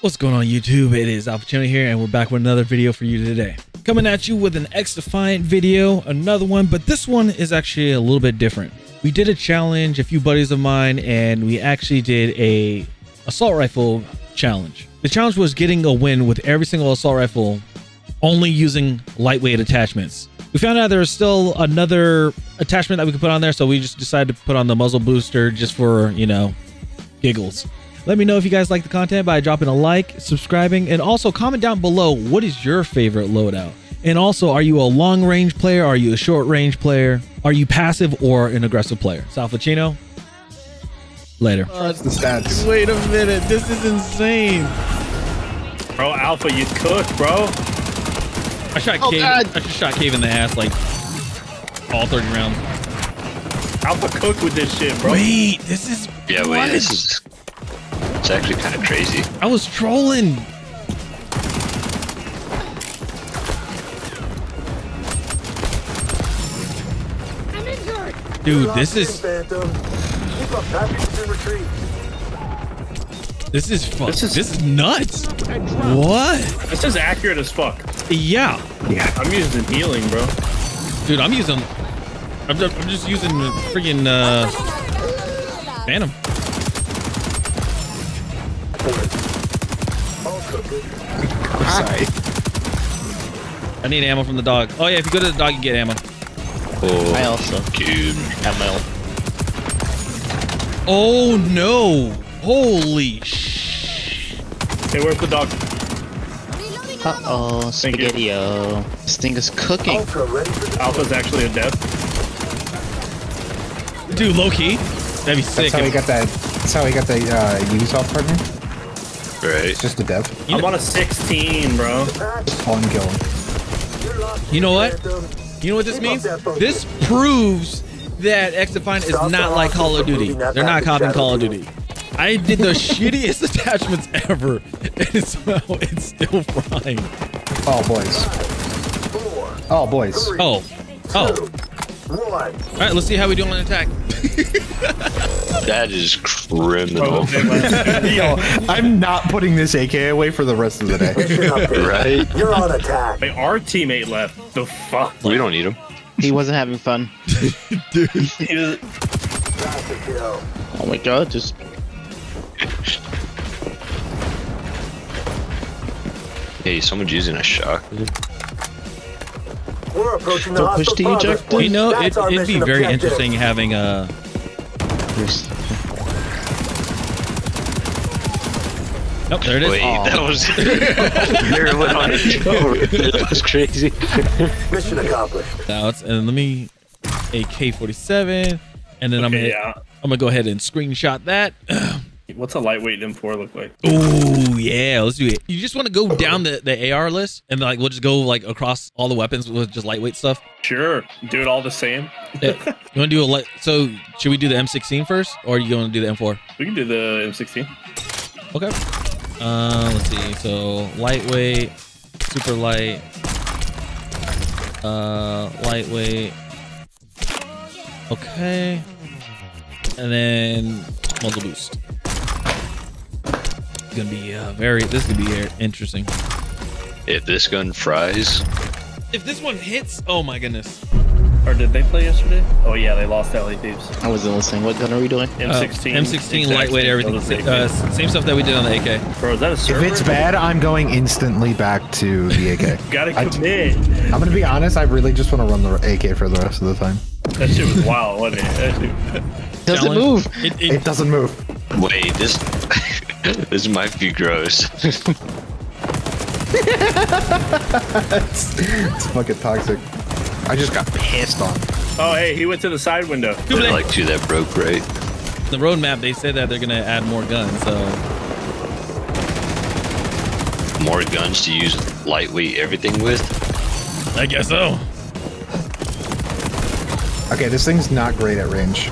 What's going on YouTube? It is A1phaChino here and we're back with another video for you today. Coming at you with an XDefiant video, another one, but this one is actually a little bit different. We did a challenge, a few buddies of mine, and we actually did a assault rifle challenge. The challenge was getting a win with every single assault rifle only using lightweight attachments. We found out there was still another attachment that we could put on there, so we just decided to put on the muzzle booster just for, you know, giggles. Let me know if you guys like the content by dropping a like, subscribing, and also comment down below, what is your favorite loadout? And also, are you a long range player? Are you a short range player? Are you passive or an aggressive player? A1phaChino, later. The stats. Wait a minute, this is insane. Bro, Alpha, you cooked, bro. I shot Cave. I just shot Cave in the ass like all 30 rounds. Alpha cooked with this shit, bro. Wait, this is... Yeah, wait, what? This is... It's actually kind of crazy. I was trolling. Dude, this is... This is fuck. This is nuts. What? This is accurate as fuck. Yeah. Yeah. I'm using healing, bro. Dude, I'm using... I'm just using the freaking Phantom. Sorry. I need ammo from the dog. Oh yeah, if you go to the dog, you get ammo. Oh, I also dude, ammo. Oh no! Holy sh! Hey, where's the dog? Uh oh, spaghetti-o. This thing is cooking. Alpha's actually a dev. Dude, low key. That'd be sick. That's how we got that. That's how we got the Ubisoft partner. Right. It's just a dev. I'm on a 16, bro. One kill. You know what? You know what this means? This proves that XDefiant is not like Call of Duty. They're not copying Call of Duty. I did the shittiest attachments ever, and somehow it's still frying. Oh boys. Oh boys. Oh. Oh. All right, let's see how we do on an attack. That is criminal. Yo, I'm not putting this AK away for the rest of the day. Right? You're on attack. Wait, our teammate left. The fuck? We don't need him. He wasn't having fun. Dude. Oh my god, just... Hey, someone's using a shotgun. We're approaching the push the eject. You know, it'd be very interesting having a... Nope, there it is. Wait, oh. That was... That was crazy. Mission accomplished. Now it's, and let me... AK-47. And then okay, I'm gonna go ahead and screenshot that. What's a lightweight M4 look like? Oh yeah, let's do it. You just want to go down the AR list and like we'll just go like across all the weapons with just lightweight stuff. Sure, do it all the same. Yeah. You want to do a light? So should we do the M16 first, or are you going to do the M4? We can do the M16. Okay. Let's see. So lightweight, super light, lightweight. Okay. And then muzzle boost. Gonna be this could be interesting. If this gun fries, if this one hits, oh my goodness. Or did they play yesterday? Oh yeah, they lost LA Thieves. I wasn't listening. What gun are we doing? M16. M16 lightweight, everything. Same stuff that we did on the AK. Bro, is that a server? If it's bad, I'm going instantly back to the AK. Gotta commit. I'm gonna be honest. I really just want to run the AK for the rest of the time. That shit was wild, wasn't it? Doesn't move. It doesn't move. Wait, this. This might be gross. It's fucking toxic. I just got pissed on. Oh, hey, he went to the side window. I like to that broke right. The roadmap, they said that they're going to add more guns, so... More guns to use lightweight everything with? I guess so. Okay, this thing's not great at range.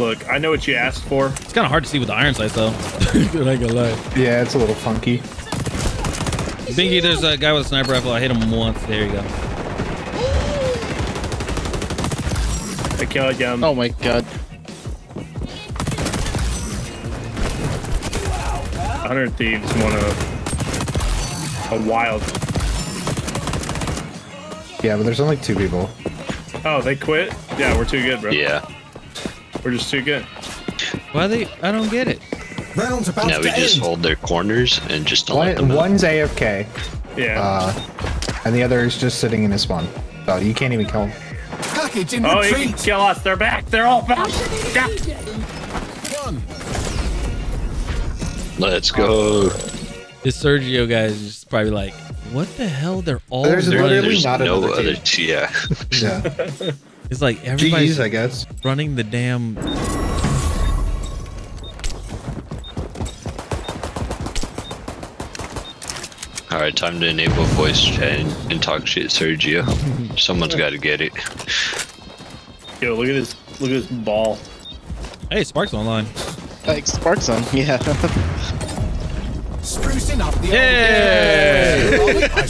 Look, I know what you asked for. It's kind of hard to see with the iron sight, though. Like a light. Yeah, it's a little funky. Binky, there's a guy with a sniper rifle. I hit him once. There you go. I killed him. Oh my god. 100 Thieves won a wild. Yeah, but there's only 2 people. Oh, they quit? Yeah, we're too good, bro. Yeah. We're just too good. Why they? I don't get it. Round's about to end. Yeah, we just hold their corners and just don't let them out. One's AFK. Yeah. And the other is just sitting in his spawn. Oh, you can't even kill him. Package in retreat. Oh, you can kill us. They're back. They're all back. Yeah. Let's go. This Sergio guy is just probably like, what the hell? They're all there's literally no other team. Yeah. Yeah. It's like everybody's I guess running the damn. All right, time to enable voice chat and talk shit, Sergio. Someone's got to get it. Yo, look at this! Look at this ball. Hey, Sparks online. Like Sparks on, yeah. Sprucing up the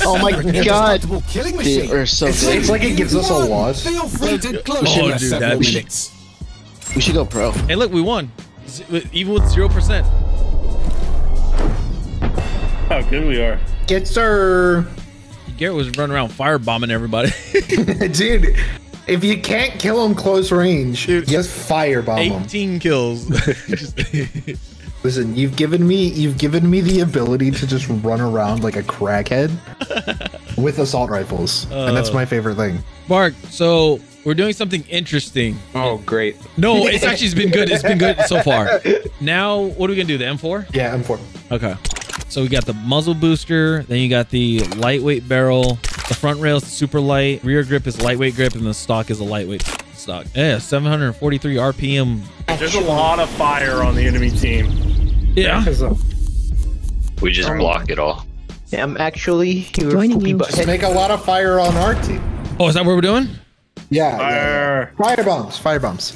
Oh my god! Dude, we're so good. It's like it gives us a loss. Oh, dude, that we should go pro. Hey, look, we won. Even with 0%. How good we are. Get sir. Garrett was running around firebombing everybody. Dude, if you can't kill him close range, dude, just firebomb him. 18 kills. Listen, you've given me the ability to just run around like a crackhead with assault rifles, and that's my favorite thing. Mark, so we're doing something interesting. Oh, great! No, it's actually been good. It's been good so far. Now, what are we gonna do? The M4? Yeah, M4. Okay. So we got the muzzle booster, then you got the lightweight barrel, the front rail is super light, rear grip is lightweight grip, and the stock is a lightweight stock. Yeah, 743 RPM. There's a lot of fire on the enemy team. Yeah. We just block it all. Yeah, I'm actually just make a lot of fire on our team. Oh, is that what we're doing? Yeah. Fire. Yeah. Fire bombs. Fire bombs.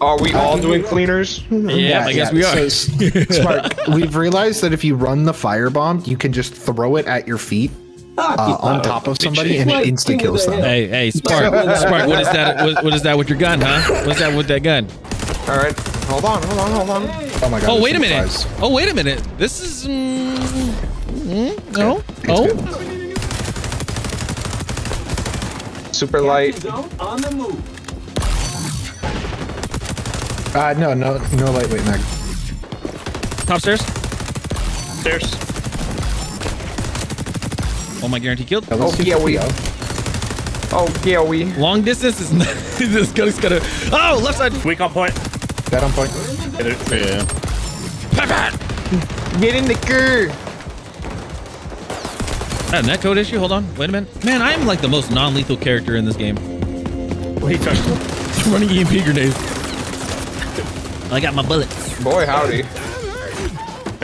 Are we all doing cleaners? Yeah, I guess we are. So, Spark, we've realized that if you run the firebomb, you can throw it at your feet on top of somebody and it insta-kills them. Hey, Spark, what is that? What is that with your gun, huh? What's that with that gun? All right, hold on. Oh my god. Oh, wait a minute. Flies. Oh, wait a minute. This is... no? Oh? Super light. On the move. No lightweight mag. Top stairs. Stairs. Oh, my guarantee killed. Oh, yeah, we. Oh, yeah, we. Long distance is not. This guy's gonna. Oh, left side. Weak on point. That on point. Yeah. Pat. Get in the car. That netcode issue. Hold on. Wait a minute. Man, I am like the most non-lethal character in this game. What are you talking about? I'm running EMP grenades. I got my bullets. Boy, howdy. I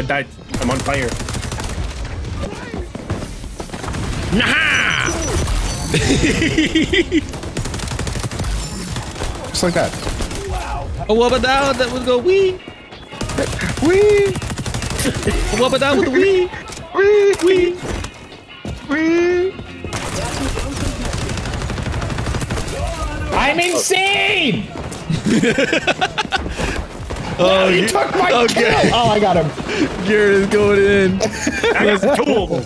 died. I'm on fire. Nah! Just like that. Oh, wubba down. That would go wee. Wee. Wubba down with the wee. Wee. Wee. Wee. I'm insane! Oh, you took my kill! Oh, I got him. Garrett is going in. That's cool.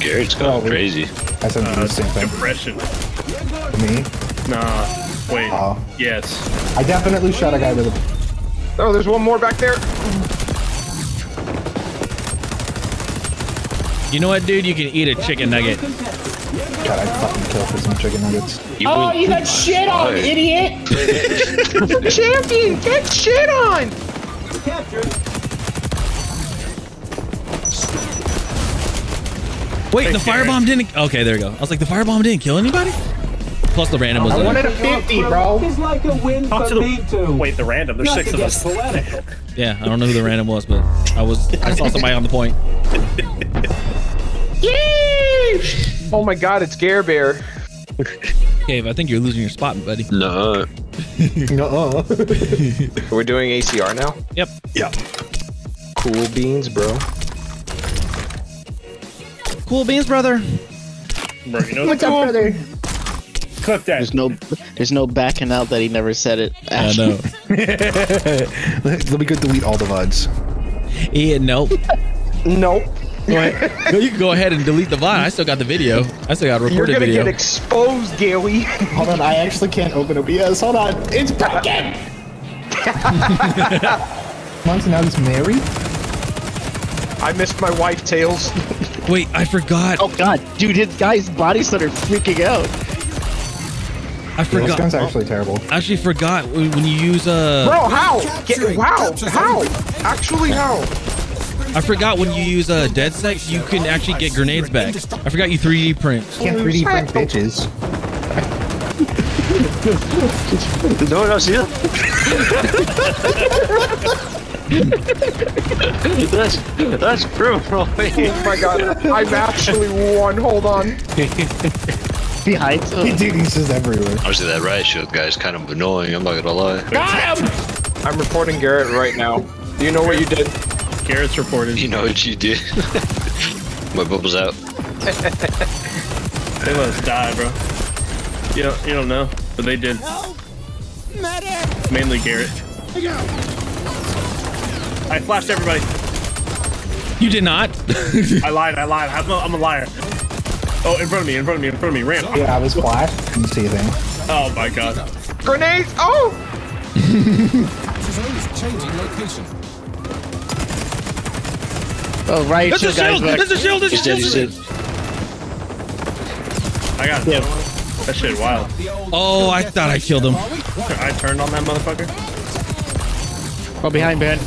Garrett's going crazy. That's an interesting thing. Impression. Me? Nah. Wait. Yes. I definitely shot a guy with a... Oh, there's one more back there. You know what, dude? You can eat a chicken nugget. God, I'd fucking kill for some chicken nuggets. Oh, you got shit on, idiot! Champion, get shit on! Wait, the firebomb didn't... Okay, there we go. I was like, the firebomb didn't kill anybody? Plus the random was there. I wanted a 50, bro. It's like a win for me too. Wait, the random. There's 6 of us. Yeah, I don't know who the random was, but I saw somebody on the point. Yeesh! Oh my god, it's Gare Bear. Dave, I think you're losing your spot, buddy. No. No. We're doing ACR now? Yep. Yep. Cool beans, bro. Cool beans, brother. Bro, you know what's up, brother? Clip that. There's no backing out that he never said it. I know. Let me go delete all the VODs. Yeah, nope. Nope. Go ahead. No, you can go ahead and delete the VOD. I still got the video. I still got a recorded video. You're gonna get exposed, Gailey. Hold on, I actually can't open OBS. Hold on, it's broken. Monty now is married. I missed my wife, Tails. Wait, I forgot. Oh God, dude, his guy's body started freaking out. I forgot. This gun's actually terrible. I actually forgot when you use a. Bro, how? Wow, how? Actually, how? I forgot when you use a dead sex, you can actually get grenades back. I forgot you 3D print. Can't 3D print bitches. No one else here? That's brutal. Oh my God, I'm actually one. Hold on. Behind. Dude, he's just everywhere. Honestly, that riot shield guy's kind of annoying. I'm not gonna lie. Got him! I'm reporting Garrett right now. Do you know what you did? Garrett's reported. You know what you did. My bubble's out. They let us die, bro. You don't know, but they did. Help. Medic. Mainly Garrett. I flashed everybody. You did not. I lied. I'm a liar. Oh, in front of me. Ramp. Yeah, I was flashed. Couldn't see a thing. Oh my God. Grenades! Oh! She's changing location. Oh, right. There's a shield! There's a shield! There's a shield! I got him. That shit wild. Oh, I thought I killed him. I turned on that motherfucker. Oh, behind, Ben.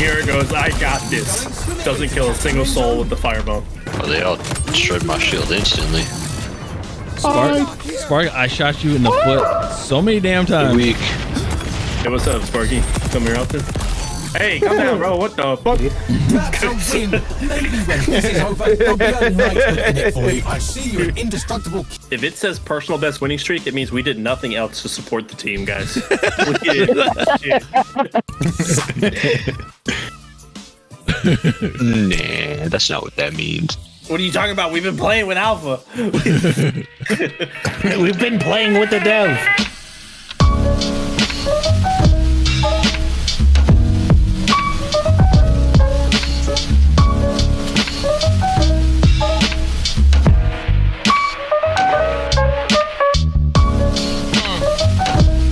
Here it goes. I got this. Doesn't kill a single soul with the fireball. Oh, they all destroyed my shield instantly. Spark, I shot you in the foot so many damn times. Weak. Hey, what's up, Sparky? Come here, Alton. Hey, come down, bro. What the fuck? If it says personal best winning streak, it means we did nothing else to support the team, guys. Nah, that's not what that means. What are you talking about? We've been playing with Alpha. We've been playing with the dev.